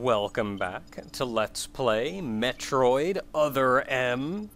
Welcome back to Let's Play Metroid Other M.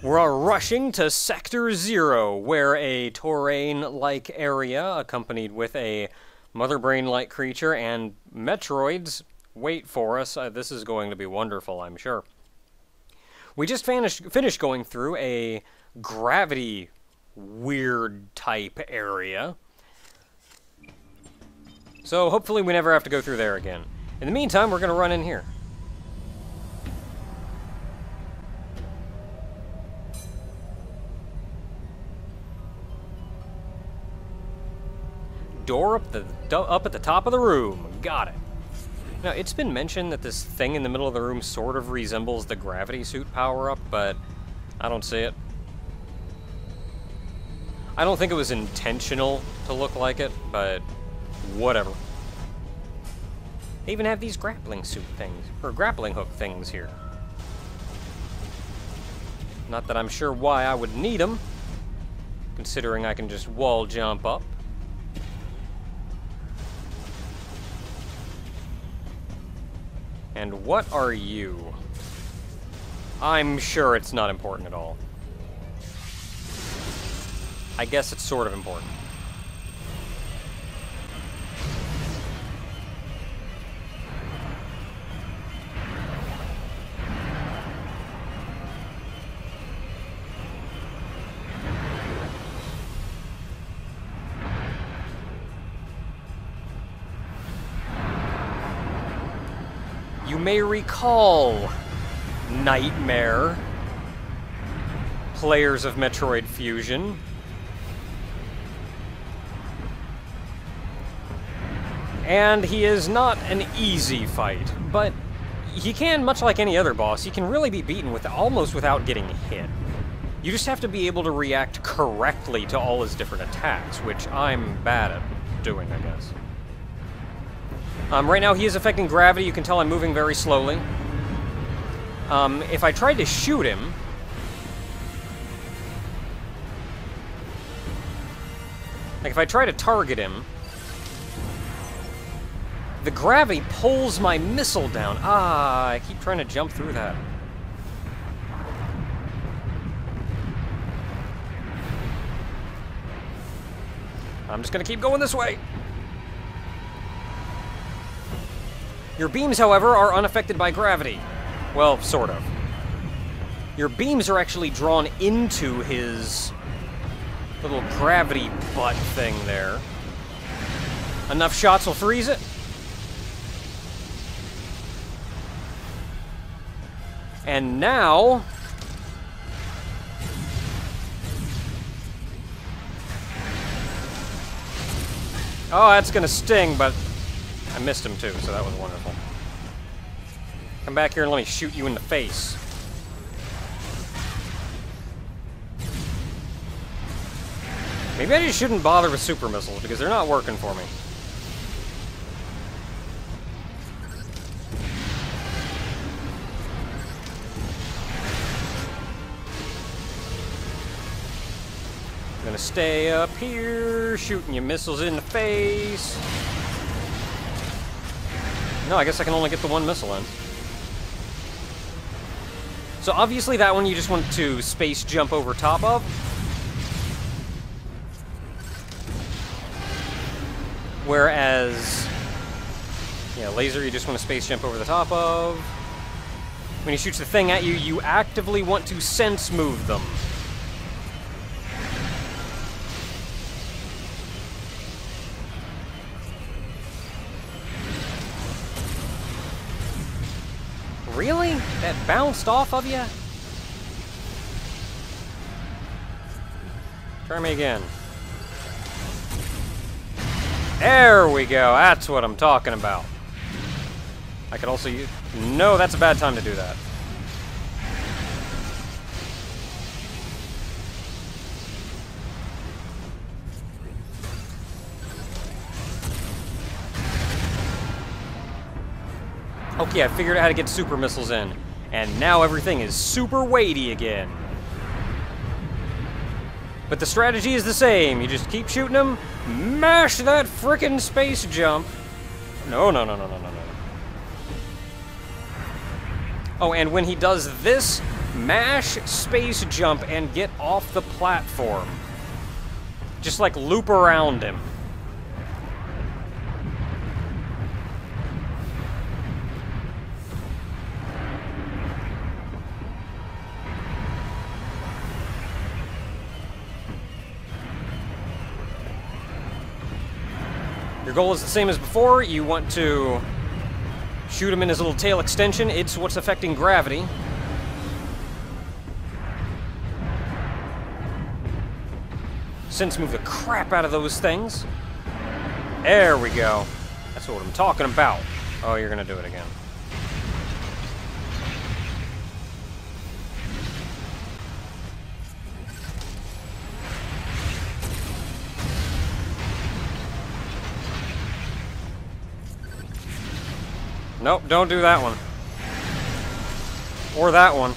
We're rushing to Sector Zero, where a Tourian-like area accompanied with a mother brain-like creature and Metroids wait for us. This is going to be wonderful, I'm sure. We just finished going through a gravity weird type area. So hopefully we never have to go through there again. In the meantime, we're going to run in here. Door up at the top of the room. Got it. Now, it's been mentioned that this thing in the middle of the room sort of resembles the gravity suit power-up, but I don't see it. I don't think it was intentional to look like it, but whatever. They even have these grappling suit things, or grappling hook things here. Not that I'm sure why I would need them, considering I can just wall jump up. And what are you? I'm sure it's not important at all. I guess it's sort of important. You may recall Nightmare, players of Metroid Fusion. And he is not an easy fight, but he can, much like any other boss, he can really be beaten with almost without getting hit. You just have to be able to react correctly to all his different attacks, which I'm bad at doing, I guess. Right now he is affecting gravity. You can tell I'm moving very slowly. If I tried to shoot him, like if I try to target him, the gravity pulls my missile down. Ah, I keep trying to jump through that. I'm just gonna keep going this way. Your beams, however, are unaffected by gravity. Well, sort of. Your beams are actually drawn into his little gravity butt thing there. Enough shots will freeze it. And now, oh, that's gonna sting, but I missed him too, so that was wonderful. Come back here and let me shoot you in the face. Maybe I just shouldn't bother with super missiles because they're not working for me. I'm gonna stay up here, shooting your missiles in the face. No, I guess I can only get the one missile in. So obviously that one you just want to space jump over top of. Whereas, yeah, laser you just want to space jump over the top of. When he shoots the thing at you, you actively want to sense move them. Really? That bounced off of you? Try me again. There we go. That's what I'm talking about. I could also use... No, that's a bad time to do that. Okay, I figured out how to get super missiles in, and now everything is super weighty again. But the strategy is the same. You just keep shooting them, mash that frickin' space jump. No, no, no, no, no, no, no. Oh, and when he does this, mash space jump and get off the platform. Just like loop around him. Your goal is the same as before. You want to shoot him in his little tail extension. It's what's affecting gravity. Since move the crap out of those things. There we go. That's what I'm talking about. Oh, you're gonna do it again. Nope, don't do that one. Or that one.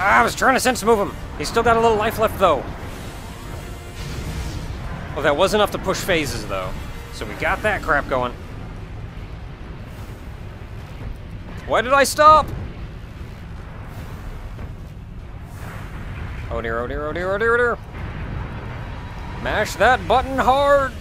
Ah, I was trying to sense move him. He's still got a little life left, though. Well, that was enough to push phases, though. So we got that crap going. Why did I stop? Oh dear, oh dear, oh dear, oh dear, oh dear. Mash that button hard.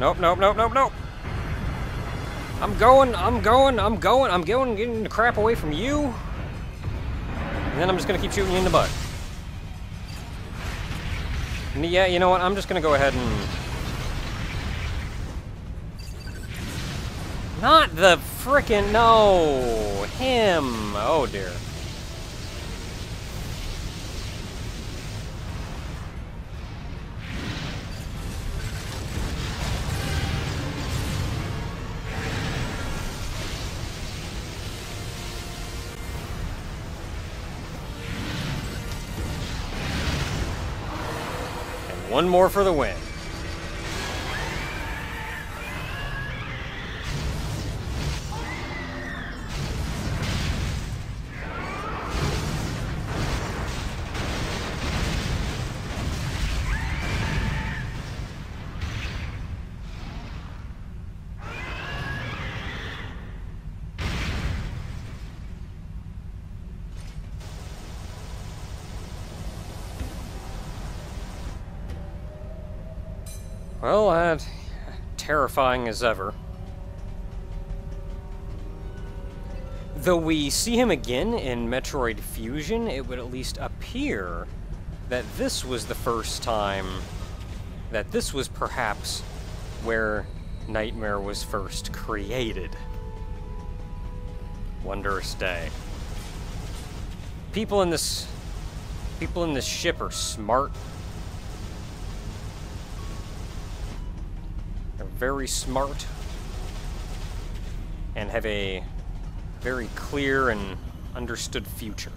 Nope, nope, nope, nope, nope. I'm getting the crap away from you. And then I'm just gonna keep shooting you in the butt. And yeah, you know what? I'm just gonna go ahead and... Not the frickin', no! Him! Oh dear. One more for the win. Well, that's terrifying as ever. Though we see him again in Metroid Fusion, it would at least appear that this was the first time that this was perhaps where Nightmare was first created. Wondrous day. People in this ship are smart. Very smart and have a very clear and understood future.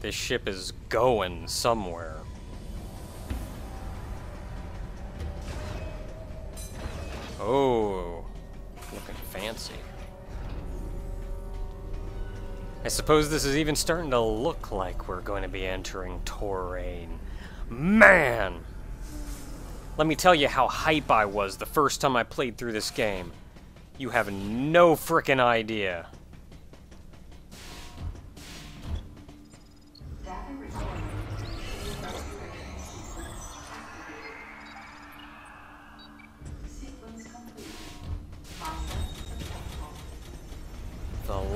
This ship is going somewhere. Oh, looking fancy. I suppose this is even starting to look like we're going to be entering Tourian. Man! Let me tell you how hype I was the first time I played through this game. You have no frickin' idea.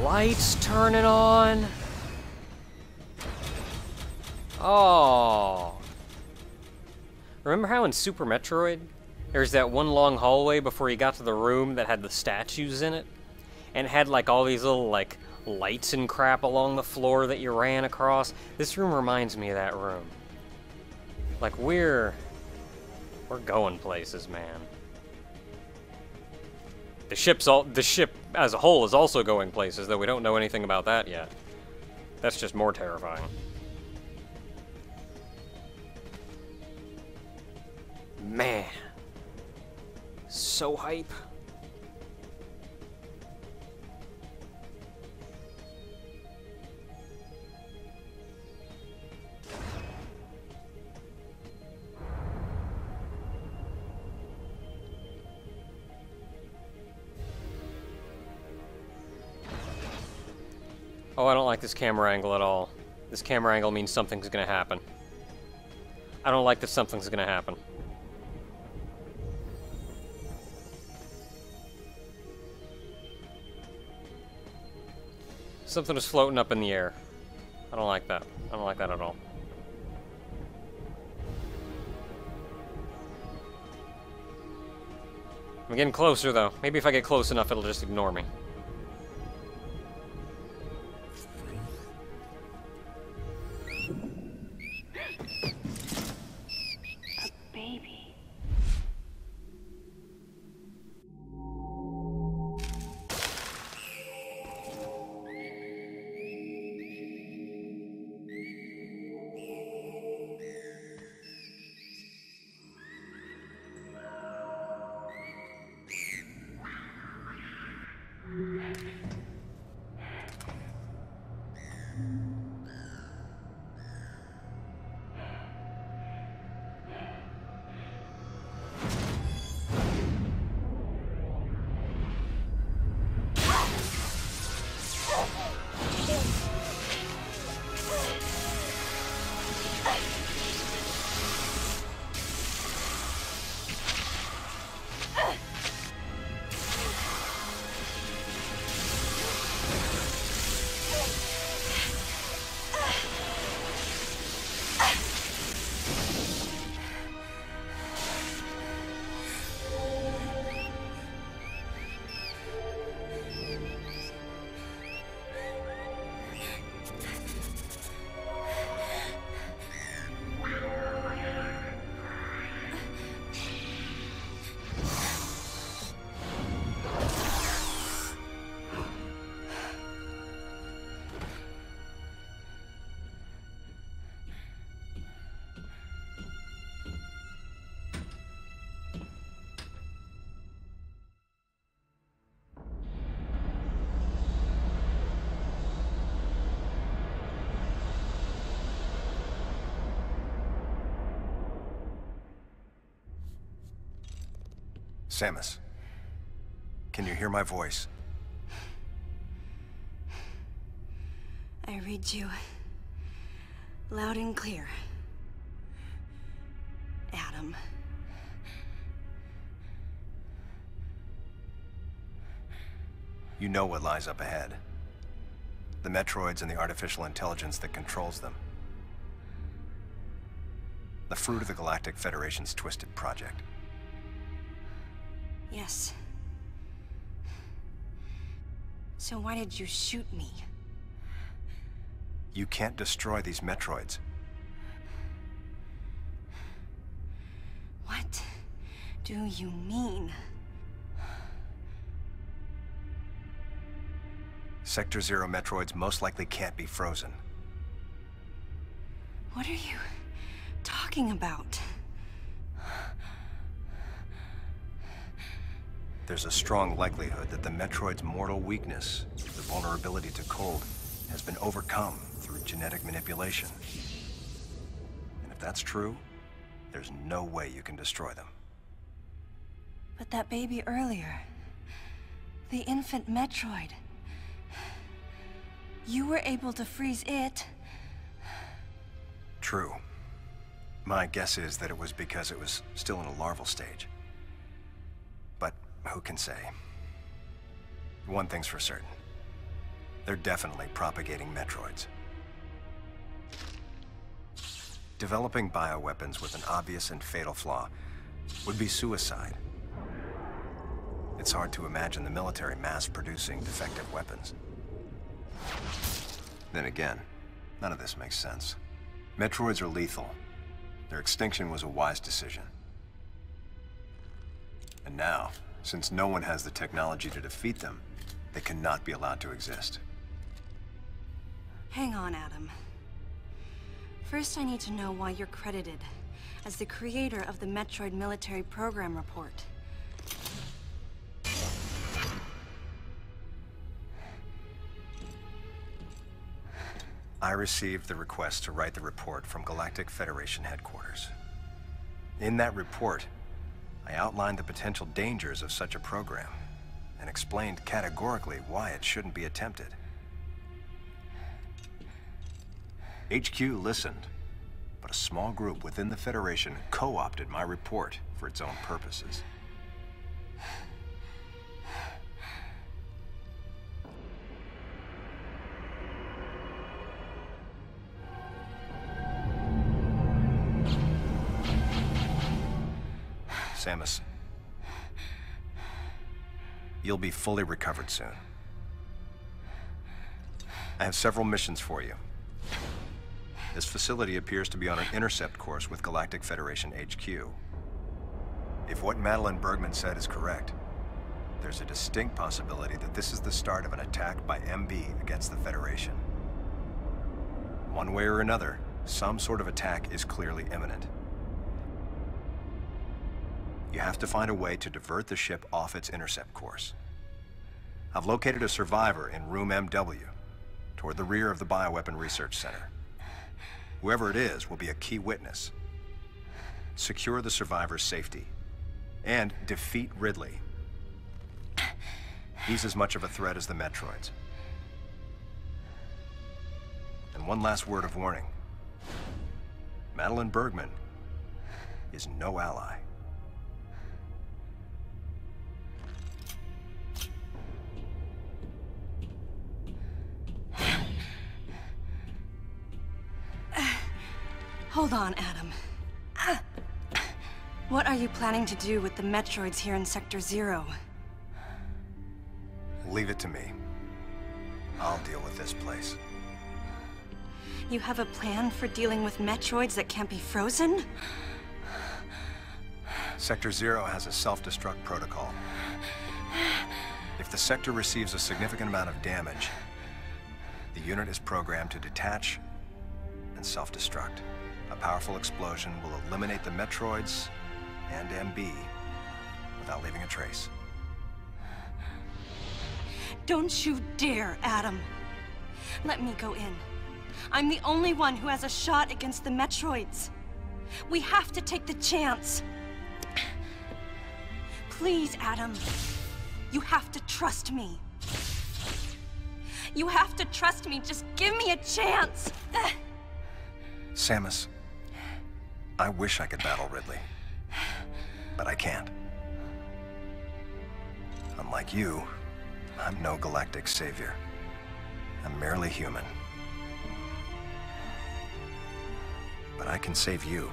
lights turning on. Oh. Remember how in Super Metroid, there's that one long hallway before you got to the room that had the statues in it? And it had like all these little like lights and crap along the floor that you ran across? This room reminds me of that room. Like we're going places, man. The ship as a whole is also going places, though we don't know anything about that yet. That's just more terrifying. Man. So hype. Oh, I don't like this camera angle at all. This camera angle means something's gonna happen. I don't like that something's gonna happen. Something is floating up in the air. I don't like that. I don't like that at all. I'm getting closer, though. Maybe if I get close enough, it'll just ignore me. Samus, can you hear my voice? I read you loud and clear, Adam. You know what lies up ahead. The Metroids and the artificial intelligence that controls them. The fruit of the Galactic Federation's twisted project. Yes. So why did you shoot me? You can't destroy these Metroids. What do you mean? Sector Zero Metroids most likely can't be frozen. What are you talking about? There's a strong likelihood that the Metroid's mortal weakness, the vulnerability to cold, has been overcome through genetic manipulation. And if that's true, there's no way you can destroy them. But that baby earlier, the infant Metroid, you were able to freeze it. True. My guess is that it was because it was still in a larval stage. Who can say? One thing's for certain. They're definitely propagating Metroids. Developing bioweapons with an obvious and fatal flaw would be suicide. It's hard to imagine the military mass-producing defective weapons. Then again, none of this makes sense. Metroids are lethal. Their extinction was a wise decision. And now, since no one has the technology to defeat them, they cannot be allowed to exist. Hang on, Adam. First, I need to know why you're credited as the creator of the Metroid Military Program Report. I received the request to write the report from Galactic Federation headquarters. In that report, I outlined the potential dangers of such a program and explained categorically why it shouldn't be attempted. HQ listened, but a small group within the Federation co-opted my report for its own purposes. Samus, you'll be fully recovered soon. I have several missions for you. This facility appears to be on an intercept course with Galactic Federation HQ. If what Madeline Bergman said is correct, there's a distinct possibility that this is the start of an attack by MB against the Federation. One way or another, some sort of attack is clearly imminent. You have to find a way to divert the ship off its intercept course. I've located a survivor in room MW, toward the rear of the Bioweapon Research Center. Whoever it is will be a key witness. Secure the survivor's safety and defeat Ridley. He's as much of a threat as the Metroids. And one last word of warning. Madeline Bergman is no ally. Hold on, Adam. What are you planning to do with the Metroids here in Sector Zero? Leave it to me. I'll deal with this place. You have a plan for dealing with Metroids that can't be frozen? Sector Zero has a self-destruct protocol. If the sector receives a significant amount of damage, the unit is programmed to detach and self-destruct. A powerful explosion will eliminate the Metroids and MB without leaving a trace. Don't you dare, Adam. Let me go in. I'm the only one who has a shot against the Metroids. We have to take the chance. Please, Adam. You have to trust me. You have to trust me. Just give me a chance. Samus. I wish I could battle Ridley, but I can't. Unlike you, I'm no galactic savior. I'm merely human. But I can save you.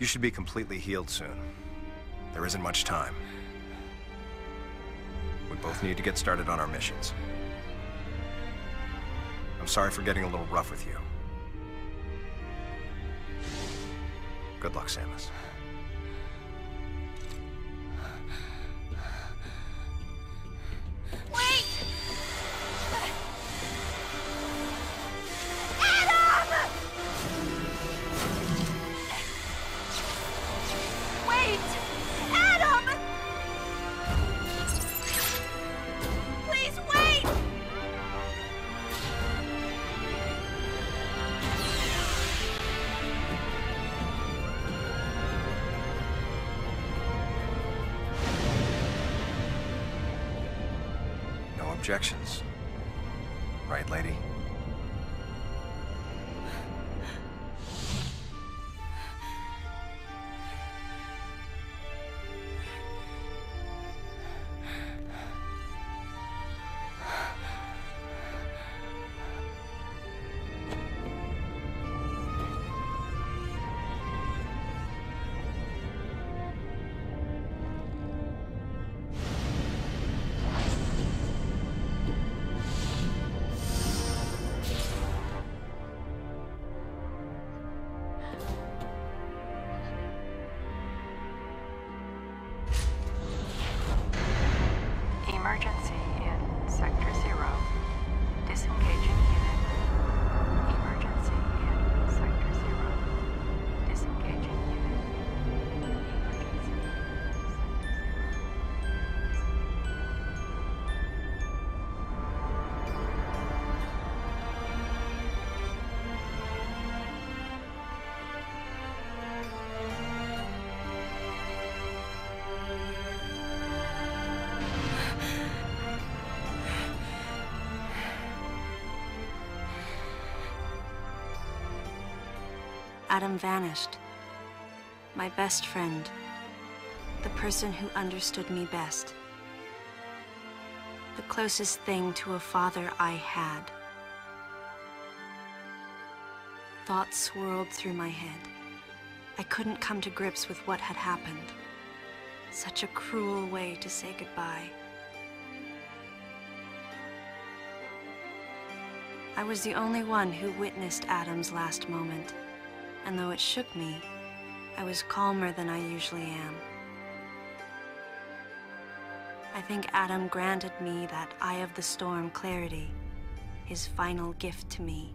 You should be completely healed soon. There isn't much time. We both need to get started on our missions. I'm sorry for getting a little rough with you. Good luck, Samus. Wait! Adam! Wait! Adam! Please wait! Objections. Right, lady? Emergency in Sector Zero. Disengaging unit. Emergency in Sector Zero. Disengaging unit. Emergency in Sector Zero. Adam vanished. My best friend. The person who understood me best. The closest thing to a father I had. Thoughts swirled through my head. I couldn't come to grips with what had happened. Such a cruel way to say goodbye. I was the only one who witnessed Adam's last moment. And though it shook me, I was calmer than I usually am. I think Adam granted me that Eye of the Storm clarity, his final gift to me.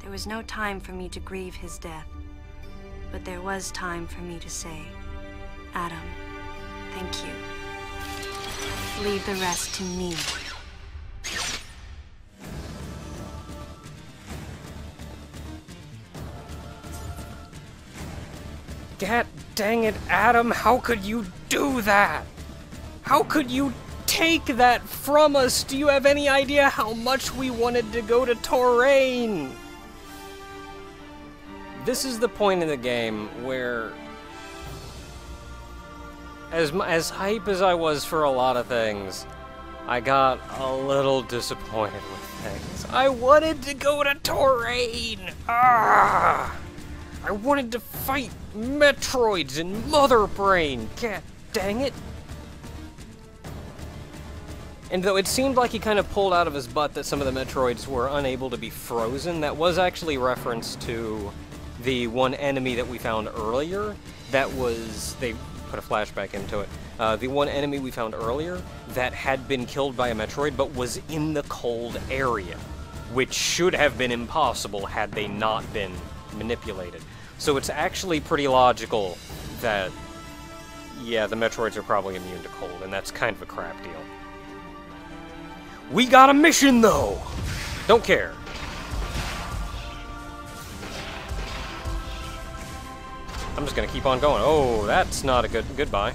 There was no time for me to grieve his death, but there was time for me to say, Adam, thank you. Leave the rest to me. God dang it, Adam, how could you do that? How could you take that from us? Do you have any idea how much we wanted to go to Touraine? This is the point in the game where, as hype as I was for a lot of things, I got a little disappointed with things. I wanted to go to Touraine! Ah! I wanted to fight Metroids and Mother Brain! God dang it! And though it seemed like he kind of pulled out of his butt that some of the Metroids were unable to be frozen, that was actually reference to the one enemy that we found earlier. That was... they put a flashback into it. The one enemy we found earlier that had been killed by a Metroid but was in the cold area, which should have been impossible had they not been manipulated. So it's actually pretty logical that, yeah, the Metroids are probably immune to cold, and that's kind of a crap deal. We got a mission, though! Don't care. I'm just gonna keep on going. Oh, that's not a good... goodbye.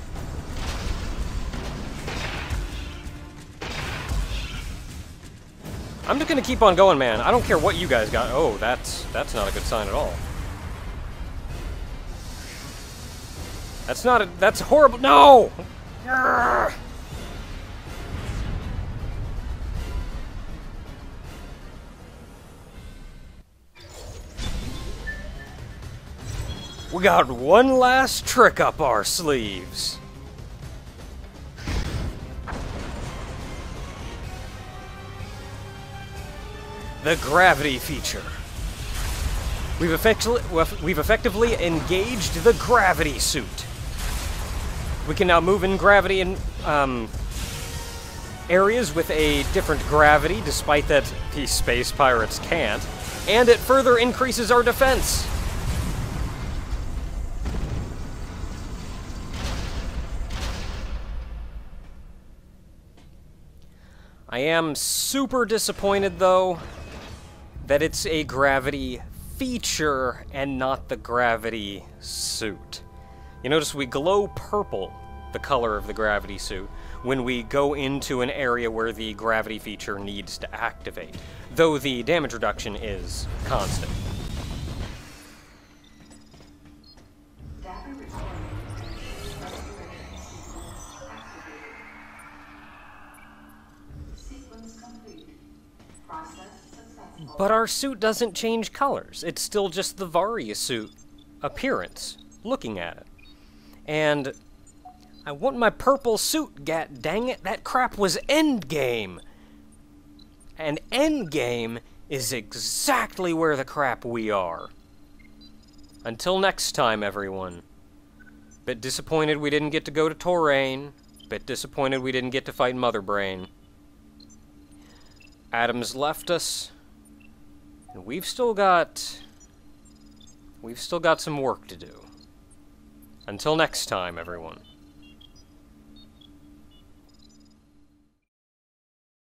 I'm just gonna keep on going, man. I don't care what you guys got. Oh, that's not a good sign at all. That's not a... that's horrible... no! Arrgh! We got one last trick up our sleeves. The gravity feature. We've effectively engaged the gravity suit. We can now move in gravity in areas with a different gravity, despite that the space pirates can't, and it further increases our defense. I am super disappointed, though, that it's a gravity feature and not the gravity suit. You notice we glow purple, the color of the gravity suit, when we go into an area where the gravity feature needs to activate, though the damage reduction is constant. But our suit doesn't change colors. It's still just the Varia suit appearance, looking at it. And I want my purple suit, god dang it. That crap was endgame. And endgame is exactly where the crap we are. Until next time, everyone. Bit disappointed we didn't get to go to Touraine. Bit disappointed we didn't get to fight Mother Brain. Adam's left us. And we've still got some work to do. Until next time, everyone.